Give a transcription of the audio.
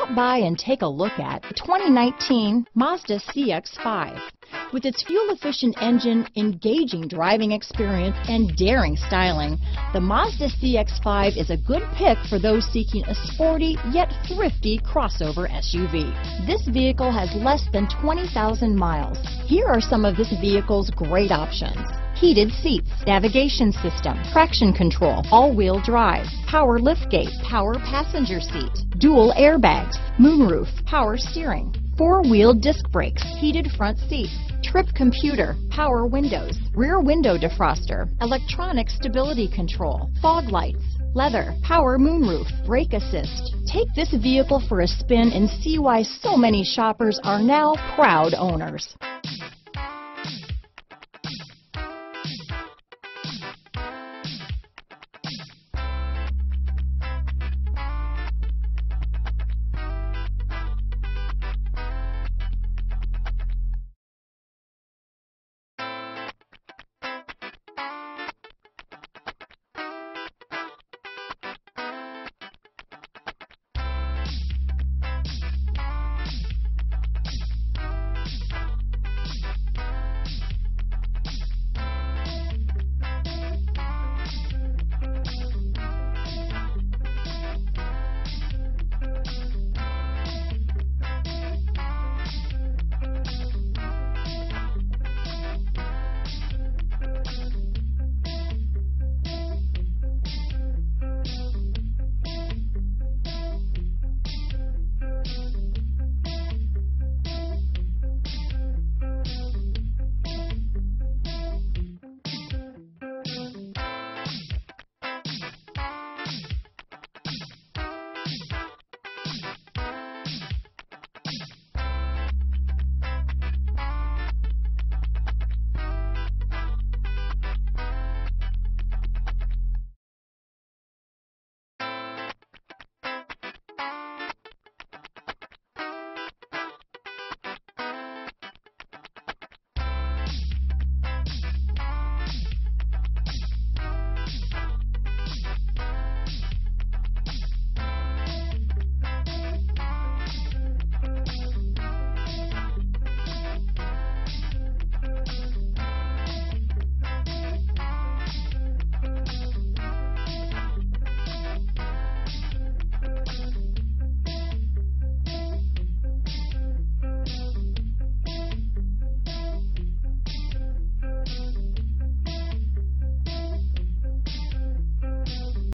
Stop by and take a look at the 2019 Mazda CX-5. With its fuel-efficient engine, engaging driving experience, and daring styling, the Mazda CX-5 is a good pick for those seeking a sporty yet thrifty crossover SUV. This vehicle has less than 20,000 miles. Here are some of this vehicle's great options: heated seats, navigation system, traction control, all-wheel drive, power liftgate, power passenger seat, dual airbags, moonroof, power steering, four-wheel disc brakes, heated front seats, trip computer, power windows, rear window defroster, electronic stability control, fog lights, leather, power moonroof, brake assist. Take this vehicle for a spin and see why so many shoppers are now proud owners.